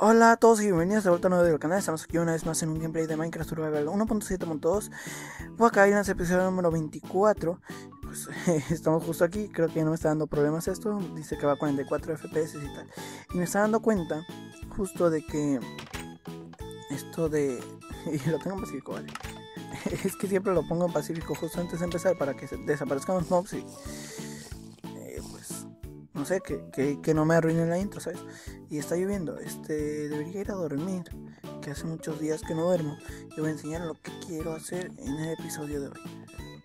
Hola a todos y bienvenidos de vuelta a un nuevo video del canal. Estamos aquí una vez más en un gameplay de Minecraft Level 1.7.2. Pues acá en el episodio número 24. Pues estamos justo aquí. Creo que ya no me está dando problemas esto. Dice que va a 44 FPS y tal. Y me está dando cuenta justo de que esto de... Y lo tengo en pacífico, vale. Es que siempre lo pongo en pacífico justo antes de empezar para que desaparezcan los mobs y... no sé, que no me arruinen la intro, ¿sabes? Y está lloviendo, debería ir a dormir, que hace muchos días que no duermo. Y voy a enseñar lo que quiero hacer en el episodio de hoy,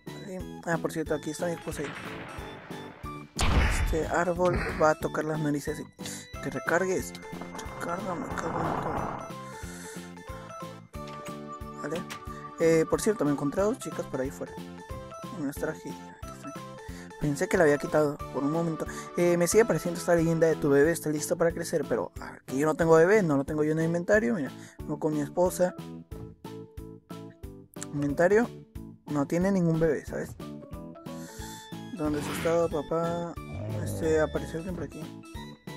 ¿vale? Ah, por cierto, aquí está mi esposa ahí. Este árbol va a tocar las narices así. Que recargue esto. Recárgame. ¿Vale? Por cierto, me encontré a dos chicas por ahí fuera. Me las traje. Pensé que la había quitado por un momento. Me sigue pareciendo esta leyenda de tu bebé está listo para crecer, pero aquí yo no tengo bebé, no lo tengo yo en el inventario. Mira, no con mi esposa. Inventario no tiene ningún bebé, ¿sabes? ¿Dónde has estado, papá? Apareció siempre aquí.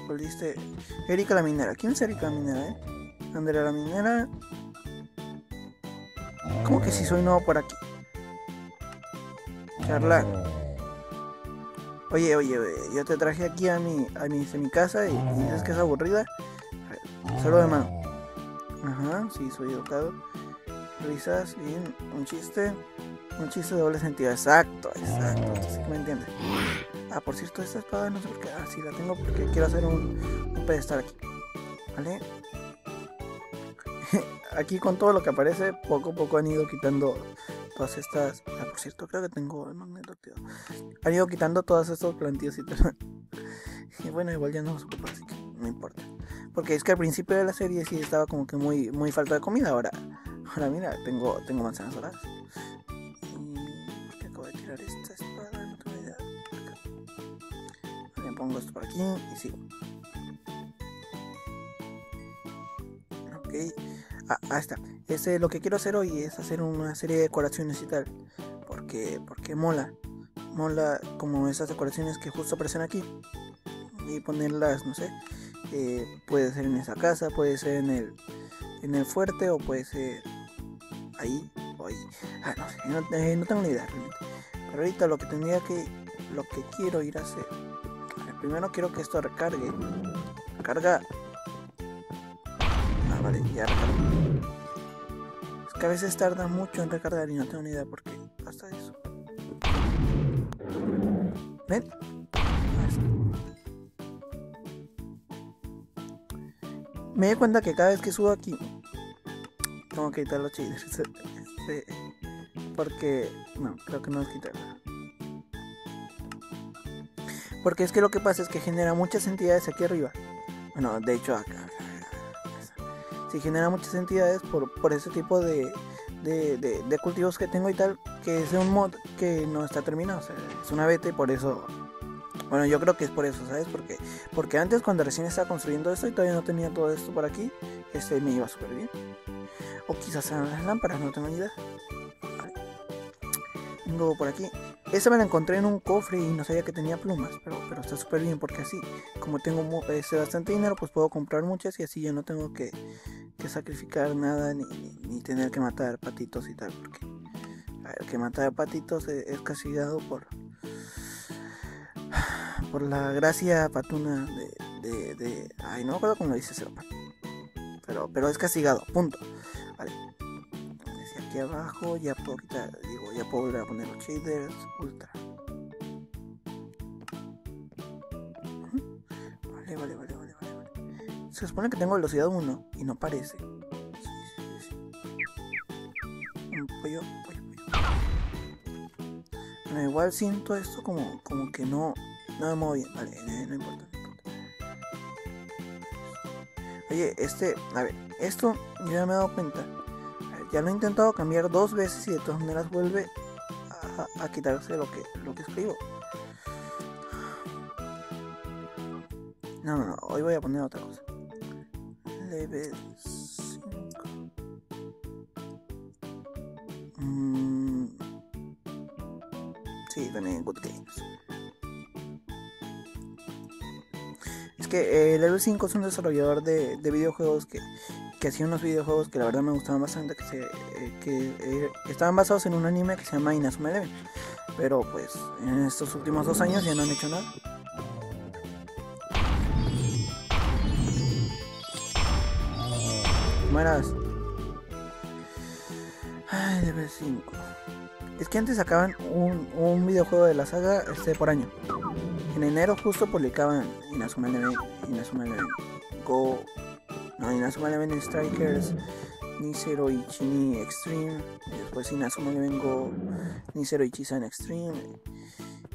Volviste. Erika la minera. ¿Quién es Erika la minera, eh? Andrea la minera. ¿Cómo que si soy nuevo por aquí? Charlar. Oye, yo te traje aquí a mi casa y dices que es aburrida. Solo de mano. Ajá, sí, soy educado. Risas, bien, un chiste de doble sentido. Exacto, así que me entiendes. Ah, por cierto, esta espada no sé por qué. Ah, sí, la tengo porque quiero hacer un pedestal aquí. ¿Vale? Aquí con todo lo que aparece, poco a poco han ido quitando... todas estas... Ah, por cierto, creo que tengo el magneto activado. Han ido quitando todas estas plantillas y tal. Y bueno, igual ya no los ocupa, así que no importa. Porque es que al principio de la serie sí estaba como que muy falta de comida. Ahora mira, tengo manzanas doradas. Y... ¿por qué acabo de tirar esta espada? No tengo idea. Acá. Le pongo esto por aquí y sigo. Ok. Ah, ahí está. Lo que quiero hacer hoy es hacer una serie de decoraciones y tal. Porque mola como esas decoraciones que justo aparecen aquí. Y ponerlas, no sé, puede ser en esa casa, puede ser en el fuerte o puede ser ahí o ahí. Ah, no sé, no tengo ni idea realmente. Pero ahorita lo que quiero ir a hacer. Primero quiero que esto recargue. Recarga. Ah, vale, ya recarga. Que a veces tarda mucho en recargar y no tengo ni idea por qué pasa eso. ¿Ven? Me di cuenta que cada vez que subo aquí tengo que quitar los shaders. Porque... no, creo que no es quitarlo. Porque es que lo que pasa es que genera muchas entidades aquí arriba. Bueno, de hecho acá. Si genera muchas entidades por ese tipo de cultivos que tengo y tal, que es un mod que no está terminado, o sea, es una beta y por eso, bueno, yo creo que es por eso, ¿sabes? Porque antes cuando recién estaba construyendo esto y todavía no tenía todo esto por aquí, me iba súper bien. O quizás sean las lámparas, no tengo ni idea. Vale. Luego por aquí, esa me la encontré en un cofre y no sabía que tenía plumas, pero está súper bien porque así, como tengo bastante dinero, pues puedo comprar muchas y así yo no tengo que sacrificar nada ni tener que matar patitos y tal, porque a ver, que matar patitos es castigado por la gracia patuna de ay, no me acuerdo cómo lo dice Serpa, pero es castigado, punto. Vale, desde aquí abajo ya puedo quitar, digo, ya puedo volver a poner los shaders ultra. Vale. Se supone que tengo velocidad 1 y no parece. Sí. Pollo. Bueno, igual siento esto como que no me muevo bien. Vale, no importa. Oye, a ver, esto yo ya me he dado cuenta. A ver, ya lo he intentado cambiar dos veces y de todas maneras vuelve a quitarse lo que escribo. No, hoy voy a poner otra cosa. Level 5. Sí, también Good Games. Es es que Level 5 es un desarrollador de videojuegos que hacía unos videojuegos que la verdad me gustaban bastante, que estaban basados en un anime que se llama Inazuma Eleven, pero pues en estos últimos 2 años ya no han hecho nada. Mueras. Ay, Level 5. Es que antes sacaban un videojuego de la saga por año. En enero justo publicaban Inazuma Eleven Strikers, Zero Ichini Extreme, después Inazuma Eleven Go, Zero Ichisan Extreme,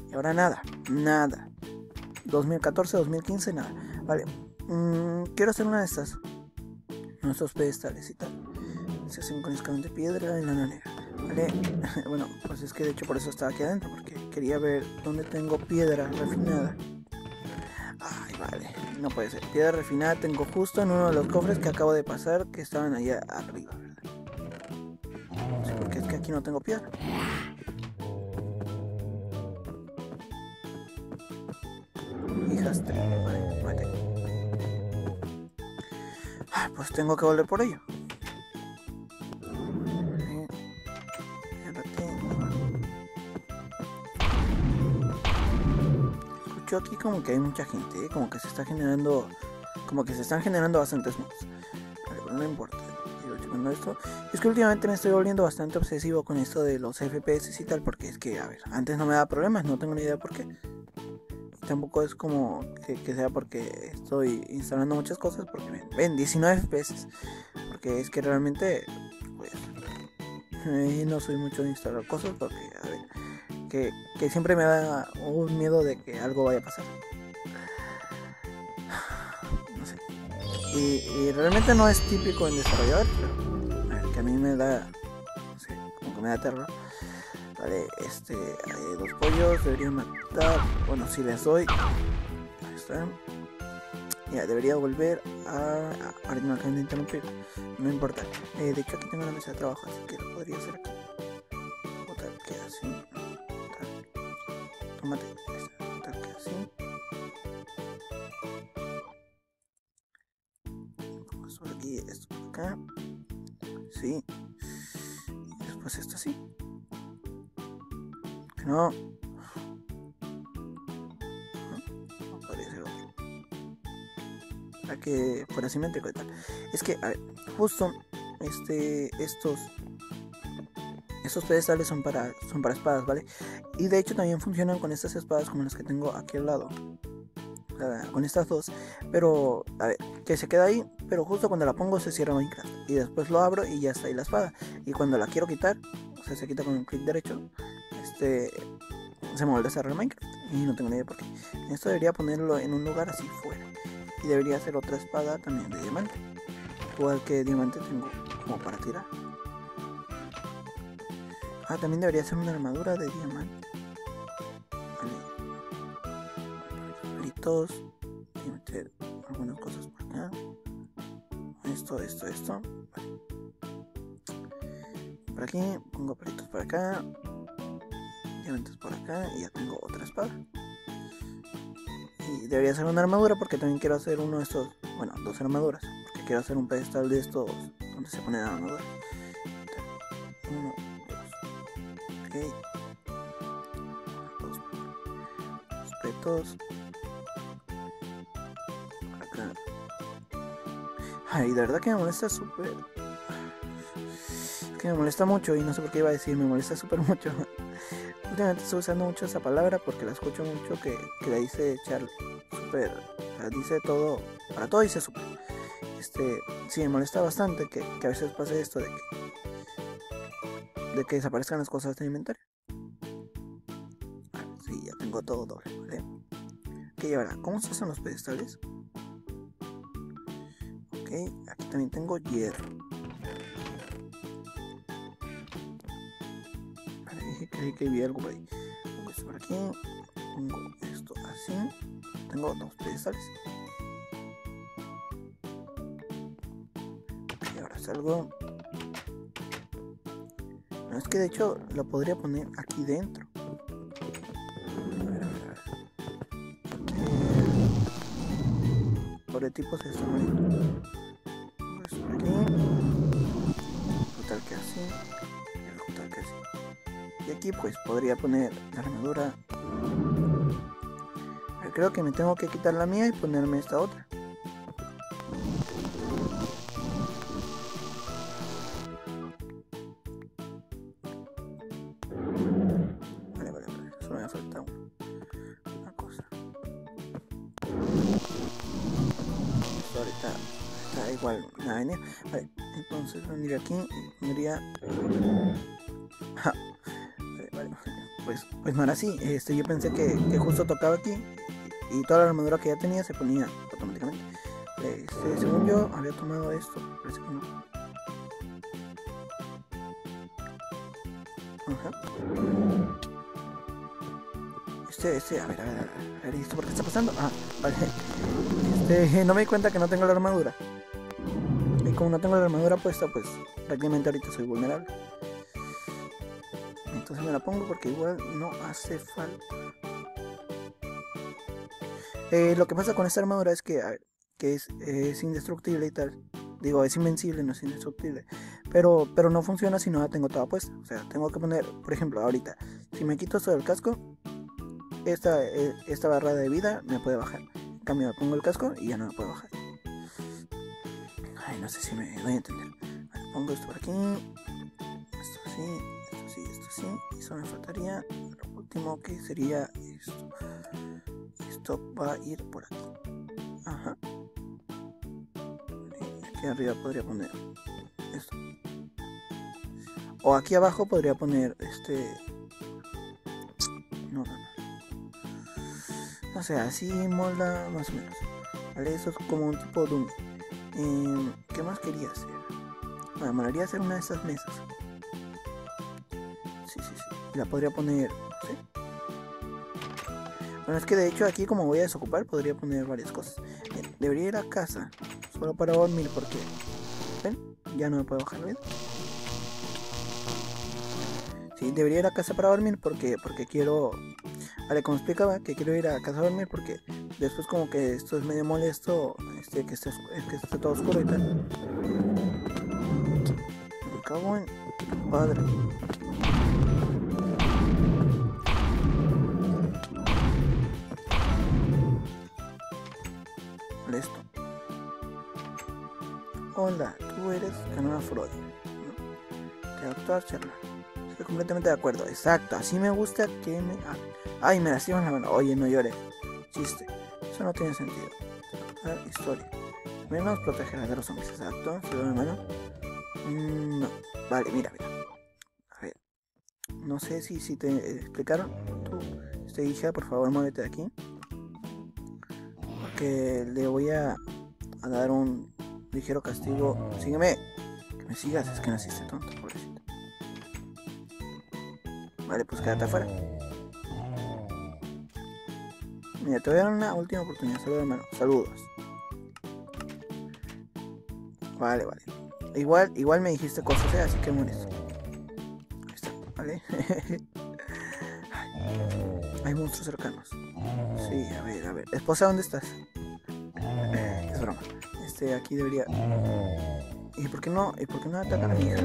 y ahora nada. 2014, 2015, nada. Vale, quiero hacer una de estas. Nuestros pedestales y tal se hacen con escalón de piedra en la lana negra, ¿vale? Bueno, pues es que de hecho por eso estaba aquí adentro, porque quería ver dónde tengo piedra refinada. Ay, vale, no puede ser. Piedra refinada tengo justo en uno de los cofres que acabo de pasar, que estaban allá arriba, ¿verdad? No sé por qué es que aquí no tengo piedra. Hijas, vale, mate. Pues tengo que volver por ello. Ya la tengo. Escucho aquí como que hay mucha gente, ¿eh? Como que se están generando bastantes mobs. Vale, pero no importa. Sigo checando esto. Es que últimamente me estoy volviendo bastante obsesivo con esto de los FPS y tal, porque es que, a ver, antes no me daba problemas, no tengo ni idea por qué. Tampoco es como que sea porque estoy instalando muchas cosas, porque ven 19 FPS, porque es que realmente pues, no soy mucho de instalar cosas, porque a ver, que siempre me da un miedo de que algo vaya a pasar, no sé, y realmente no es típico en desarrollador, pero a ver, que a mí me da, no sé, como que me da terror. Vale, dos pollos, deberían matar, bueno, si les doy, ahí está, ya, debería volver a ahora no acaban de interrumpir, no importa, de hecho aquí tengo una mesa de trabajo, así que lo podría hacer aquí, o tal que así, tal, tómate, tal que así, esto por aquí, esto por acá, sí, y después esto así. No. No podría ser otro. Para que fuera simétrico y tal. Es que, a ver, justo estos pedestales son para espadas, ¿vale? Y de hecho también funcionan con estas espadas como las que tengo aquí al lado. O sea, con estas dos. Pero, a ver, que se queda ahí, pero justo cuando la pongo se cierra Minecraft. Y después lo abro y ya está ahí la espada. Y cuando la quiero quitar, o sea, se quita con un clic derecho. Se me vuelve a cerrar Minecraft y no tengo ni idea por qué. Esto debería ponerlo en un lugar así fuera. Y debería hacer otra espada también de diamante. Igual que diamante tengo como para tirar. Ah, también debería hacer una armadura de diamante. Vale. Palitos. Voy a meter algunas cosas por acá. Esto. Vale. Por aquí, pongo palitos por acá. Diamantes por acá y ya tengo otra espada. Y debería hacer una armadura porque también quiero hacer uno de estos, bueno, 2 armaduras. Porque quiero hacer un pedestal de estos donde se pone la armadura. 1, 2, ok. 2 petos. Acá. Ay, de verdad que me molesta súper. Es que me molesta mucho y no sé por qué iba a decir, me molesta súper mucho. Últimamente estoy usando mucho esa palabra porque la escucho mucho que la dice Charlie. Super. La dice todo. Para todo dice super. Sí, me molesta bastante que a veces pase esto de que desaparezcan las cosas del inventario. Ah, sí, ya tengo todo doble, ¿vale? Ok, y ahora, ¿cómo se hacen los pedestales? Ok, aquí también tengo hierro. Creí que vi algo por ahí. Pongo esto por aquí. Pongo esto así. Tengo 2 pedestales. Y ahora salgo. No, es que de hecho lo podría poner aquí dentro. A ver. sobre tipos de zombie. Total que así. Total que así. Y aquí pues podría poner la armadura. Creo que me tengo que quitar la mía y ponerme esta otra. Vale, solo me falta una cosa. Esto ahorita está igual, nada venía. Vale, entonces vendría aquí y pondría... vale, pues no era así. Yo pensé que justo tocaba aquí. Y toda la armadura que ya tenía se ponía automáticamente. Según yo había tomado esto, parece que no. Ajá. A ver, ¿esto por qué está pasando? Ah, vale. No me di cuenta que no tengo la armadura. Y como no tengo la armadura puesta, pues prácticamente ahorita soy vulnerable. Entonces me la pongo porque igual no hace falta. Lo que pasa con esta armadura es que es indestructible y tal. Digo, es invencible, no es indestructible. Pero no funciona si no la tengo toda puesta. O sea, tengo que poner, por ejemplo, ahorita, si me quito esto del casco, esta barra de vida me puede bajar. En cambio, me pongo el casco y ya no me puede bajar. Ay, no sé si me voy a entender. Vale, pongo esto por aquí. Esto sí. Y solo me faltaría lo último, que sería esto. Esto va a ir por aquí. Ajá. Aquí arriba podría poner esto. O aquí abajo podría poner No sé, así molda más o menos. Vale, eso es como un tipo dummy. ¿Qué más quería hacer? Bueno, me haría hacer una de estas mesas. Sí. La podría poner. ¿Sí? Bueno, es que de hecho aquí, como voy a desocupar, podría poner varias cosas. Debería ir a casa, solo para dormir, porque... ¿ven? Ya no me puedo bajar, ¿ven? Sí, debería ir a casa para dormir porque quiero... Vale, como explicaba, que quiero ir a casa a dormir porque después como que esto es medio molesto, que esté todo oscuro y tal. Me cago en... Padre. Esto. Hola, tú eres Kanonafurodi, ¿no? Te adaptas, charla. Estoy completamente de acuerdo. Exacto, así me gusta que me... Ay, me lastiman la mano. Oye, no llores. Chiste. Eso no tiene sentido. Historia. Menos protegerás de los zombies. Exacto. ¿Se da la mano? No. Vale, mira. A ver. No sé si te explicaron. Tú, hija, por favor, muévete de aquí. Que le voy a dar un ligero castigo. Sígueme, que me sigas, es que naciste tonto, pobrecito. Vale, pues quédate afuera. Mira, te voy a dar una última oportunidad. Saludos, hermano. Saludos. Vale. Igual me dijiste cosas, ¿eh? Así que mueres. Ahí está, vale. Hay monstruos cercanos. Sí, a ver. Esposa, ¿dónde estás? Es broma. Aquí debería... ¿Y por qué no atacan a mi hija?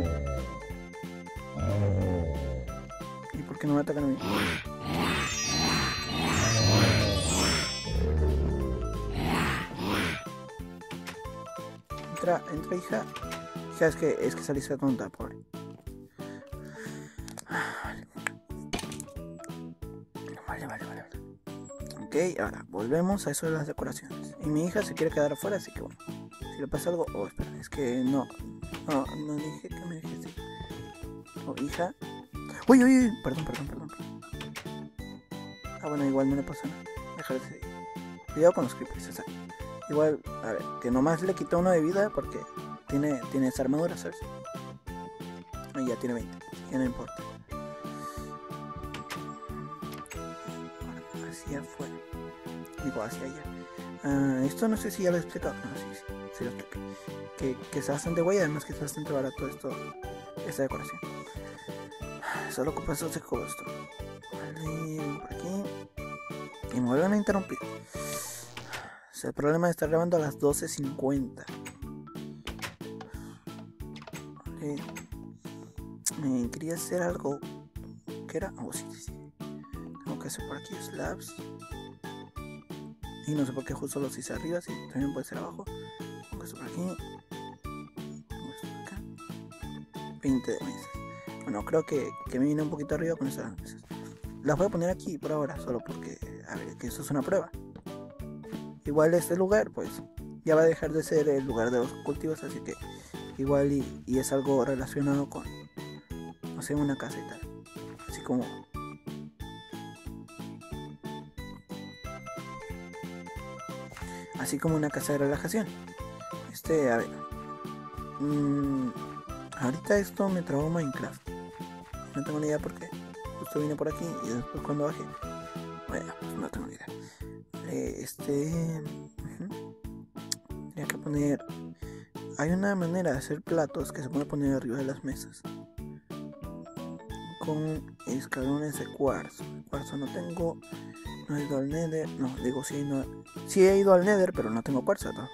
¿Y por qué no me atacan a mí? Entra, hija. Hija, es que saliste tonta, pobre. Ok, ahora volvemos a eso de las decoraciones. Y mi hija se quiere quedar afuera, así que bueno. Si le pasa algo... Oh, espera, es que no dije que me dijiste. Oh, hija. Uy, perdón. Ah, bueno, igual no le pasa nada. Déjale seguir. Cuidado con los creepers, exacto. Igual, a ver, que nomás le quitó uno de vida porque tiene esa armadura, ¿sabes? Ah, ya tiene 20, ya no importa. Hacia afuera, digo hacia allá. Esto no sé si ya lo he explicado. No, sí lo expliqué. Que es bastante guay, además que es bastante barato esta decoración. Solo ocupas 12 cobostos. Vale, por aquí. Y me vuelven a interrumpir. sea, el problema es estar grabando a las 12:50. Okay. Quería hacer algo. ¿Qué era? Oh, sí. Tengo que hacer por aquí slabs. Y no sé por qué justo los hice arriba, sí, también puede ser abajo. Tengo que hacer por aquí. Acá. 20 de mesas. Bueno, creo que me vine un poquito arriba con esas mesas. Las voy a poner aquí por ahora, solo porque, a ver, que eso es una prueba. Igual este lugar, pues, ya va a dejar de ser el lugar de los cultivos, así que igual y es algo relacionado con, no sé, una casa y tal. Así como... así como una casa de relajación. A ver... ahorita esto me trabó Minecraft. No tengo ni idea por qué. Justo vine por aquí y después cuando bajé... bueno, pues no tengo ni idea. Tenía que poner... hay una manera de hacer platos que se puede poner arriba de las mesas. Con escalones de cuarzo. Cuarzo no tengo... no he ido al Nether, no, digo si sí, no. Sí he ido al Nether, pero no tengo cuarzo, ¿no?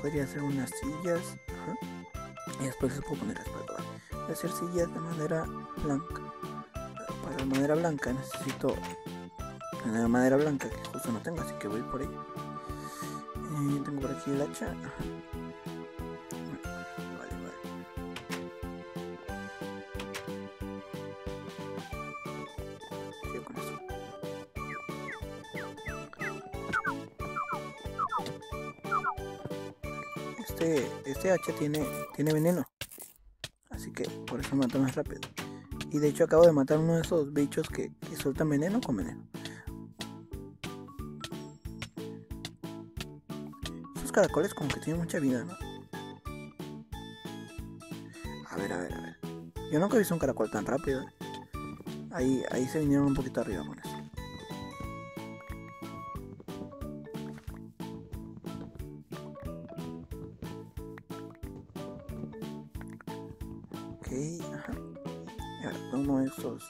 Podría hacer unas sillas. Ajá. Y después les puedo poner las patas. Voy a hacer sillas de madera blanca. Para madera blanca necesito una madera blanca que justo no tengo, así que voy por ella. Tengo por aquí el hacha. Ajá. Este hacha tiene veneno, así que por eso mata más rápido. Y de hecho acabo de matar uno de esos bichos que sueltan veneno con veneno. Esos caracoles como que tienen mucha vida, ¿no? A ver. Yo nunca he visto un caracol tan rápido, ¿eh? Ahí se vinieron un poquito arriba con eso. Estos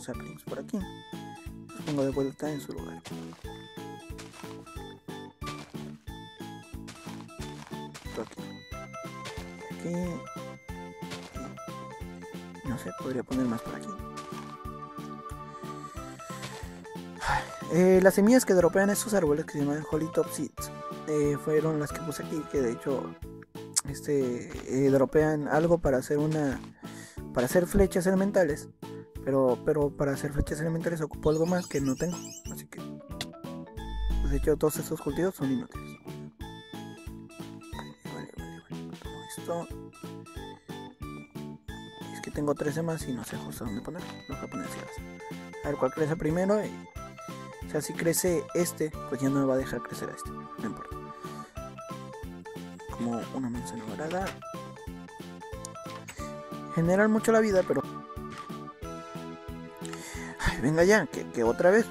saplings por aquí los pongo de vuelta en su lugar. Aquí no sé, podría poner más por aquí. Las semillas que dropean esos árboles que se llaman Holy Top Seeds fueron las que puse aquí, que de hecho dropean algo para hacer flechas elementales. Pero para hacer flechas elementales ocupo algo más que no tengo, así que pues de hecho todos estos cultivos son inútiles. Vale, todo esto. Es que tengo 13 más y no sé justo dónde poner. Los japoneses. A ver cuál crece primero. O sea, si crece este, pues ya no me va a dejar crecer a este. No importa. Como una manzana dorada. Generan mucho la vida, pero... venga ya, que otra vez,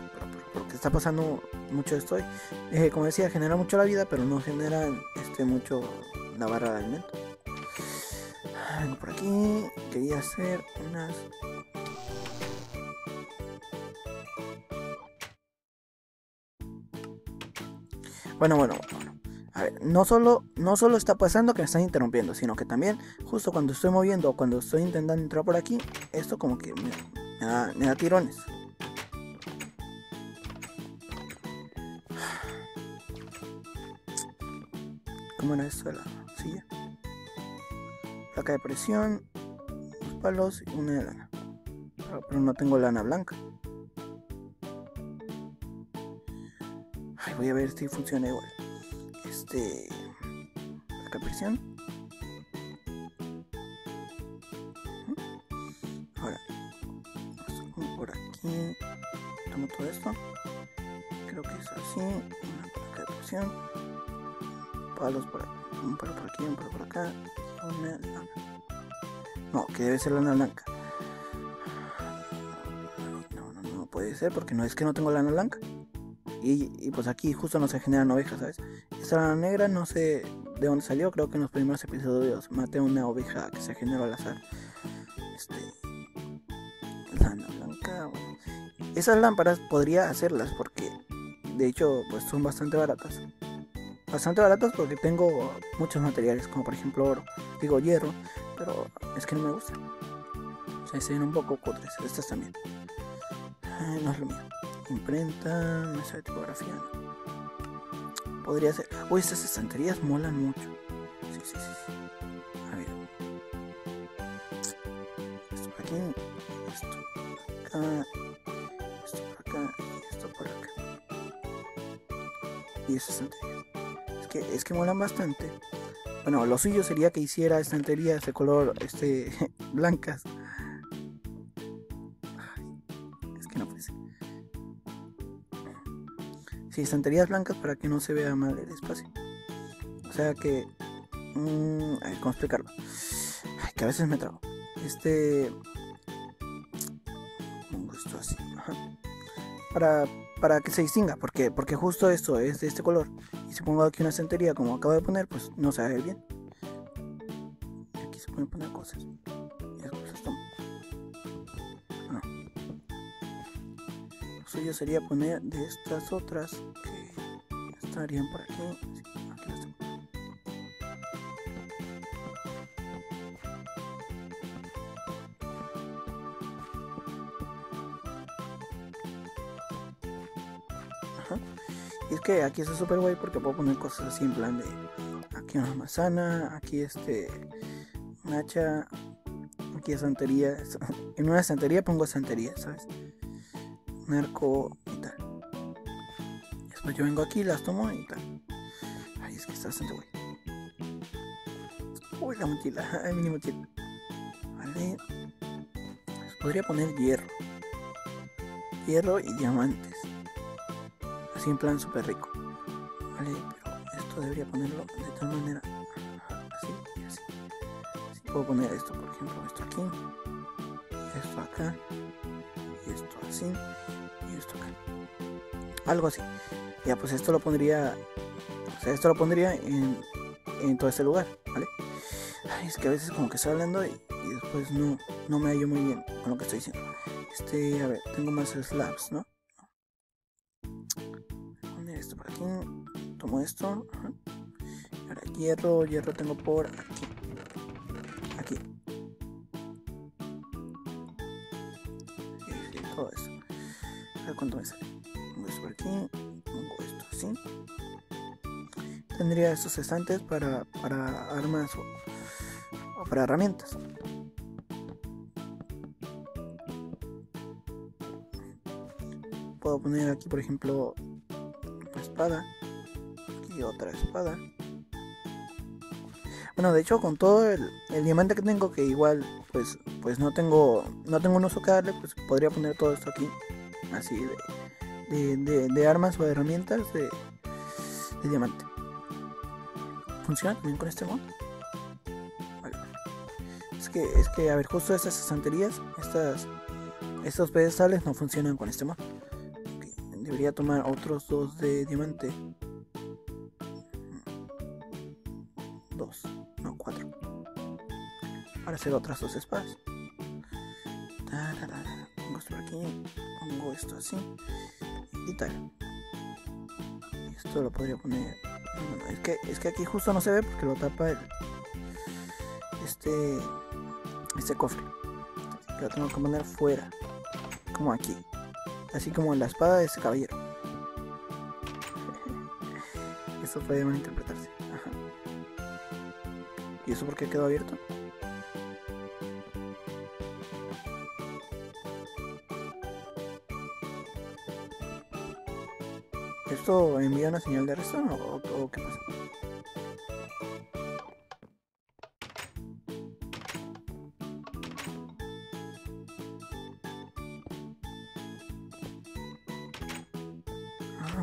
porque está pasando mucho esto hoy. Como decía, genera mucho la vida, pero no genera mucho la barra de alimento. Por aquí quería hacer unas... Bueno. A ver, no solo está pasando que me están interrumpiendo, sino que también, justo cuando estoy moviendo o cuando estoy intentando entrar por aquí, esto como que me da tirones. ¿Cómo era esto de la silla? Placa de presión, dos palos y una de lana. Pero no tengo lana blanca. Ay, voy a ver si funciona igual. Placa de presión. Ahora por aquí tomo todo esto, creo que es así, una placa de presión, palos por aquí, un palo por aquí, un palo por acá, una lana, no, que debe ser lana blanca. No puede ser, porque no es que no tengo lana blanca. Y pues aquí justo no se generan ovejas, ¿sabes? Esta lana negra no sé de dónde salió, creo que en los primeros episodios maté una oveja que se generó al azar. Lana blanca, bueno. Esas lámparas podría hacerlas porque de hecho pues son bastante baratas. Bastante baratas porque tengo muchos materiales, como por ejemplo oro, digo hierro, pero es que no me gusta. O sea, se ven un poco cutres, estas también. No es lo mío. Imprenta, mesa de tipografía, no. Podría ser... Uy, estas estanterías molan mucho. Sí. A ver. Esto por aquí, esto por acá, esto por acá, esto por acá. Y estas estanterías. Es que molan bastante. Bueno, lo suyo sería que hiciera estanterías de color blancas. Es que no puede ser. Sí, estanterías blancas para que no se vea mal el espacio. O sea que... a ver, ¿cómo explicarlo? Ay, que a veces me trago. Pongo esto así. Ajá. Para que se distinga, porque justo esto es de este color. Y si pongo aquí una estantería como acabo de poner, pues no se va a ver bien. Aquí se pueden poner cosas. Y las cosas tomo. No. Lo suyo sería poner de estas otras que estarían por aquí. Sí, aquí las tomo. Y es que aquí está súper guay porque puedo poner cosas así en plan de... Aquí una manzana, aquí un hacha, aquí estantería. En una estantería pongo estantería, ¿sabes? Un arco y tal. Después yo vengo aquí, las tomo y tal. Ay, es que está bastante guay. Uy, la mochila, ay, mini mochila. Vale. Pues podría poner hierro. Hierro y diamantes. Así en plan súper rico. Vale, pero esto debería ponerlo de tal manera. Así y así. Así puedo poner esto, por ejemplo, esto aquí. Esto acá. Y esto así. Y esto acá. Algo así. Ya, pues esto lo pondría... O sea, esto lo pondría en todo este lugar, ¿vale? Ay, es que a veces como que estoy hablando y después no me hallo muy bien con lo que estoy diciendo. A ver, tengo más slabs, ¿no? Esto por aquí, tomo esto. Ajá. Ahora hierro tengo por aquí. Aquí. Y todo eso. A ver cuánto me sale. Pongo esto por aquí. Pongo esto así. Tendría estos estantes para armas o para herramientas. Puedo poner aquí, por ejemplo, espada, y otra espada. Bueno, de hecho con todo el diamante que tengo, que igual pues no tengo un uso que darle, pues podría poner todo esto aquí así de armas o de herramientas de diamante. Funciona también con este mod. Vale. Es que a ver, justo estas estanterías, estos pedestales no funcionan con este mod. Debería tomar otros 2 de diamante. 2, no 4. Para hacer otras 2 espadas. Pongo esto por aquí. Pongo esto así. Y tal. Esto lo podría poner. Bueno, es que aquí justo no se ve porque lo tapa este cofre. Lo tengo que poner fuera. Como aquí. Así como en la espada de ese caballero. Esto puede malinterpretarse. Ajá. ¿Y eso por qué quedó abierto? ¿Esto envía una señal de arresto o qué pasa?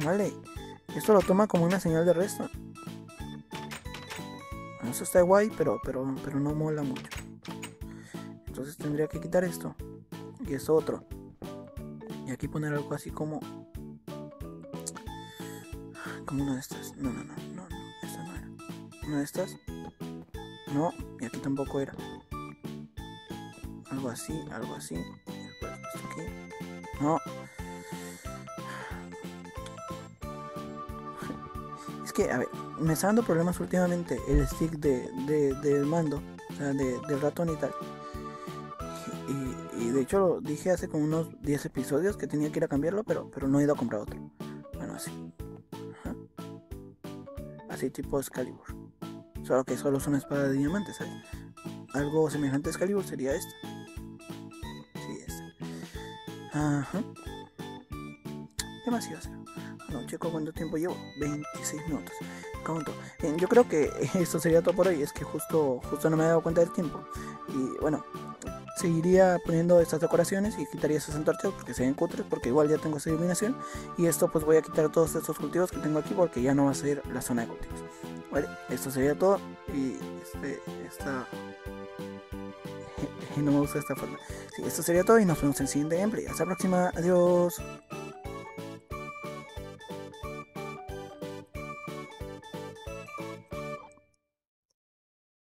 Vale, esto lo toma como una señal de arresto. Bueno, eso está guay, pero no mola mucho. Entonces tendría que quitar esto y esto otro. Y aquí poner algo así como una de estas. No, esta no era. Una de estas. No, y aquí tampoco era. Algo así. Después esto aquí. No. que, a ver, me está dando problemas últimamente el stick del mando, o sea, del ratón y tal. Y de hecho lo dije hace como unos 10 episodios que tenía que ir a cambiarlo, pero no he ido a comprar otro. Bueno, así. Ajá. Así tipo Excalibur. Solo que solo es una espada de diamantes, ¿sabes? Algo semejante a Excalibur sería esta. Sí, esta. Ajá. Demasiado. Bueno, chicos, ¿cuánto tiempo llevo? 26 minutos. Conto. Yo creo que esto sería todo por hoy. Es que justo no me he dado cuenta del tiempo. Y bueno, seguiría poniendo estas decoraciones y quitaría esos antorchas porque se ven cutres, porque igual ya tengo esa iluminación. Y esto, pues voy a quitar todos estos cultivos que tengo aquí porque ya no va a ser la zona de cultivos. Vale, esto sería todo. Y no me gusta esta forma. Sí, esto sería todo y nos vemos en el siguiente gameplay. Hasta la próxima. Adiós.